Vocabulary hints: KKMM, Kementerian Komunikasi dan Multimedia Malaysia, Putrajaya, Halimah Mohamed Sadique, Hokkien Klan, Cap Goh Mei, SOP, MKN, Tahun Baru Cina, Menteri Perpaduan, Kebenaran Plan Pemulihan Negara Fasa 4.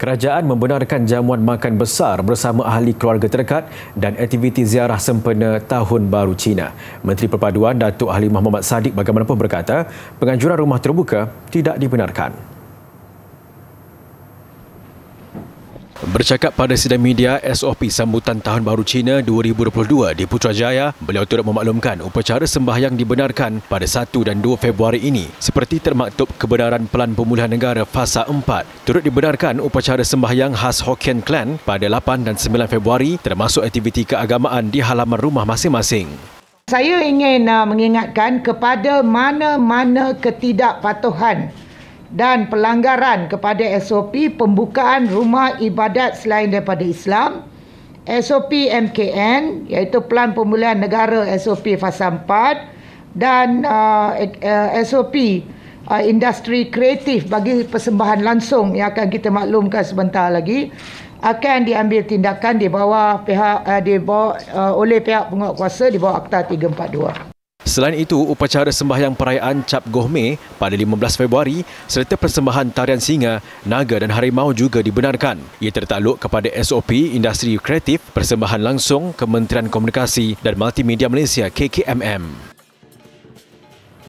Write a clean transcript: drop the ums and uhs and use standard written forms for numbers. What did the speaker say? Kerajaan membenarkan jamuan makan besar bersama ahli keluarga terdekat dan aktiviti ziarah sempena Tahun Baru Cina. Menteri Perpaduan Datuk Halimah Mohamed Sadique bagaimanapun berkata, penganjuran rumah terbuka tidak dibenarkan. Bercakap pada sidang media SOP sambutan Tahun Baru Cina 2022 di Putrajaya, beliau turut memaklumkan upacara sembahyang dibenarkan pada 1 dan 2 Februari ini. Seperti termaktub Kebenaran Plan Pemulihan Negara Fasa 4, turut dibenarkan upacara sembahyang khas Hokkien Klan pada 8 dan 9 Februari termasuk aktiviti keagamaan di halaman rumah masing-masing. Saya ingin mengingatkan kepada mana-mana ketidakpatuhan dan pelanggaran kepada SOP pembukaan rumah ibadat selain daripada Islam, SOP MKN iaitu Plan Pemulihan Negara SOP Fasa 4 dan SOP industri kreatif bagi persembahan langsung yang akan kita maklumkan sebentar lagi, akan diambil tindakan di bawah oleh pihak penguatkuasa di bawah Akta 342. Selain itu, upacara sembahyang perayaan Cap Goh Mei pada 15 Februari serta persembahan tarian singa, naga dan harimau juga dibenarkan. Ia tertakluk kepada SOP industri kreatif persembahan langsung Kementerian Komunikasi dan Multimedia Malaysia (KKMM).